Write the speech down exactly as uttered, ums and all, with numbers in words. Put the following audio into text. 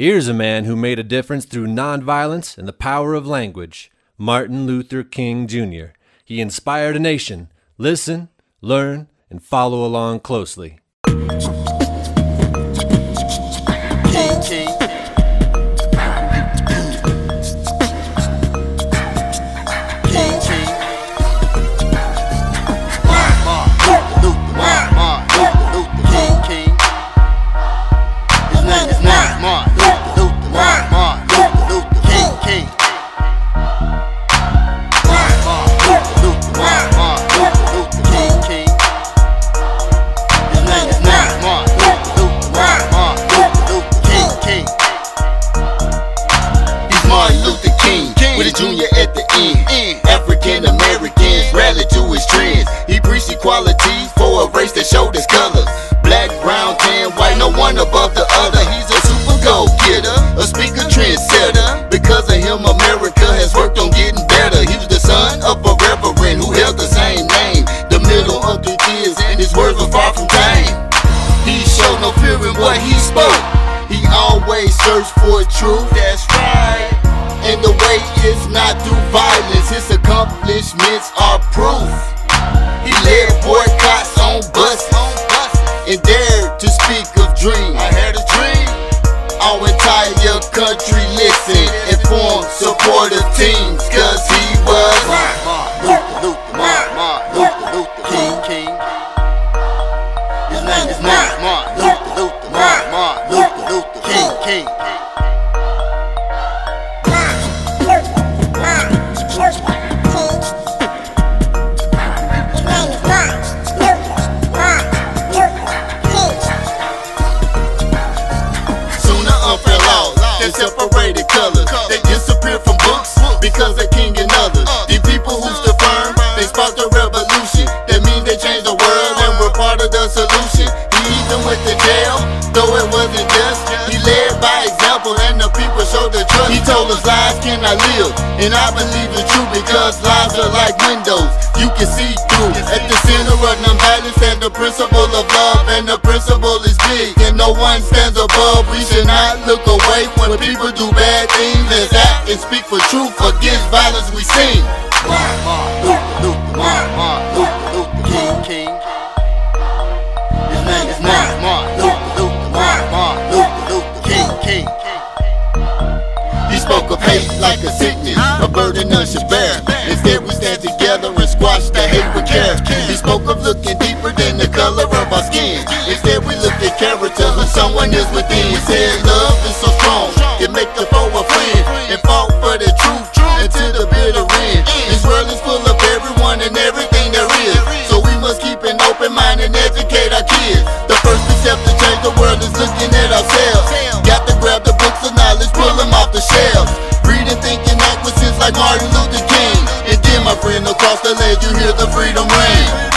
Here's a man who made a difference through nonviolence and the power of language, Martin Luther King Junior He inspired a nation. Listen, learn, and follow along closely. King, King. With a junior at the end, end. African Americans rallied to his trends. He preached equality for a race that showed his colors. Black, brown, tan, white, no one above the other. He's a super goal getter, a speaker trendsetter. Because of him, America has worked on getting better. He was the son of a reverend who held the same name. The middle of the years, and his words were far from tame. He showed no fear in what he spoke. He always searched for truth. That's right. And the way is not through violence, his accomplishments are proof. He led boycotts on buses and dared to speak of dreams. I had a dream. Our entire country listened and formed supportive teams, cause he was Martin Luther, Martin Luther King King. His name is Martin Luther, Martin Luther King King. Separated colors, they disappeared from books because they king and others. These people who stood firm, they sparked a revolution. That means they changed the world and were part of the solution. He even went to jail, though it wasn't just. He led by example and the people showed the trust. He told us lies cannot live, and I believe it's true because lies are like windows you can see through. At the center of nonviolence and the principle of love, and the principle is big and no one stands above. We should not look away when people do bad things. Let's act and speak for truth. Against violence we sing. Martin Luther, Martin Luther King King. His name is Martin Luther, Martin Luther King King. He spoke of hate like a sickness, a burden none should bear. Instead we stand together and squash the hate with care. He spoke of looking deeper than the color of our skin. Instead we looked at character who someone is within. We said love is so strong, it make the foe a friend, and fought for the truth until the bitter end. This world is full of everyone and everything there is, so we must keep an open mind and educate our kids. The first step to change the world is looking at ourselves. Got to grab the books of knowledge, pull them off the shelves. Read and think and act with sense like Martin Luther King. And then my friend across the land you hear the freedom ring.